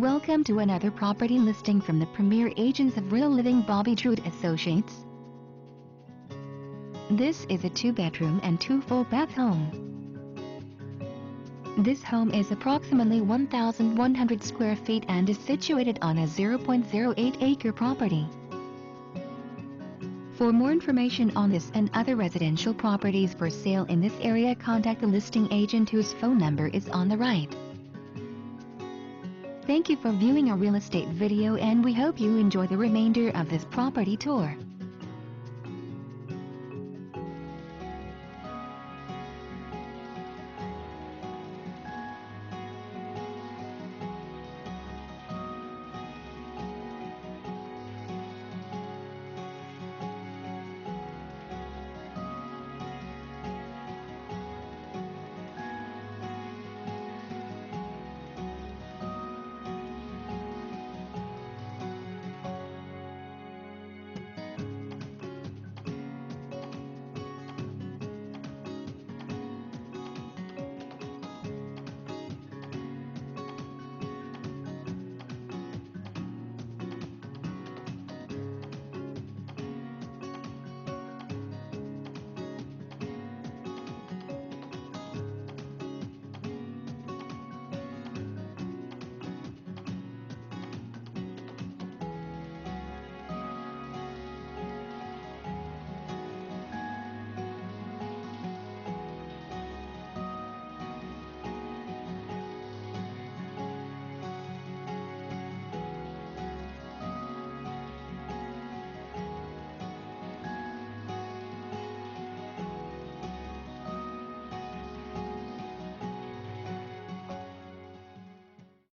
Welcome to another property listing from the Premier Agents of Real Living Bobby Drude Associates. This is a 2-bedroom and 2 full-bath home. This home is approximately 1,100 square feet and is situated on a 0.08-acre property. For more information on this and other residential properties for sale in this area, contact the listing agent whose phone number is on the right. Thank you for viewing our real estate video, and we hope you enjoy the remainder of this property tour.